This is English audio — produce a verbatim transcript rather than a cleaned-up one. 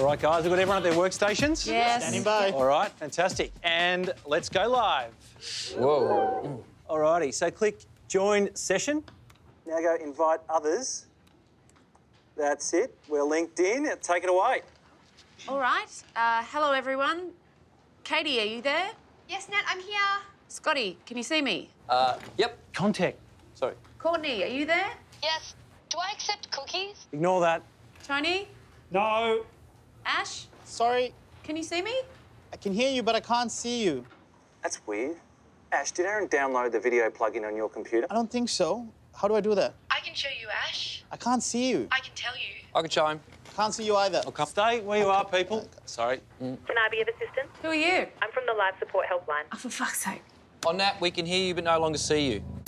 All right, guys, we've got everyone at their workstations? Yes. Standing by. All right, fantastic. And let's go live. Whoa. All righty, so click Join Session. Now go Invite Others. That's it. We're linked in. Take it away. All right. Uh, hello, everyone. Katie, are you there? Yes, Nat, I'm here. Scotty, can you see me? Uh, yep. Contact. Sorry. Courtney, are you there? Yes. Do I accept cookies? Ignore that. Tony? No. Ash? Sorry. Can you see me? I can hear you, but I can't see you. That's weird. Ash, did Aaron download the video plugin on your computer? I don't think so. How do I do that? I can show you, Ash. I can't see you. I can tell you. I can show him. Can't see you either. I'll come. Stay where you okay. are, people. Okay. Sorry. Mm. Can I be of assistance? Who are you? I'm from the Live Support Helpline. Oh, for fuck's sake. On that, we can hear you but no longer see you.